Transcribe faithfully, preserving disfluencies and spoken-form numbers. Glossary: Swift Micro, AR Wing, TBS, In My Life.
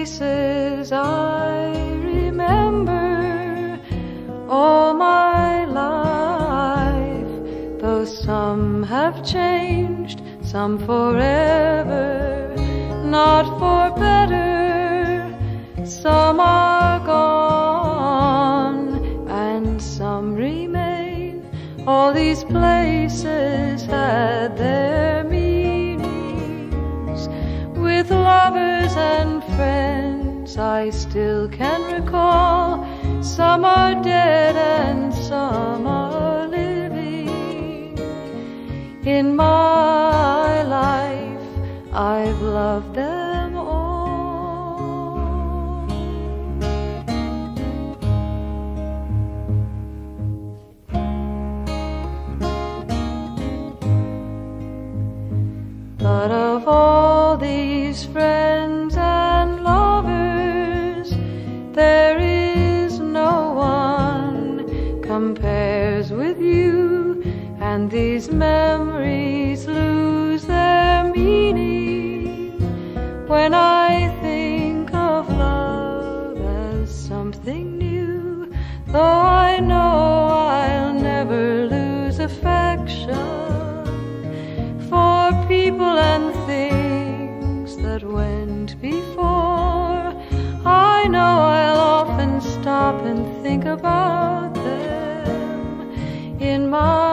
faces I remember all my life, though some have changed, some forever, not for better, some are gone, and some remain. All these places had their meanings. With lovers and friends I still can recall, some are dead and some are living. In my life I've loved them all. But of all these friends and lovers, there is no one compares with you, and these memories lose their meaning when I think of love as something new. Though I know I'll never lose affection for people and things that went before, I know I'll often stop and think about them. In my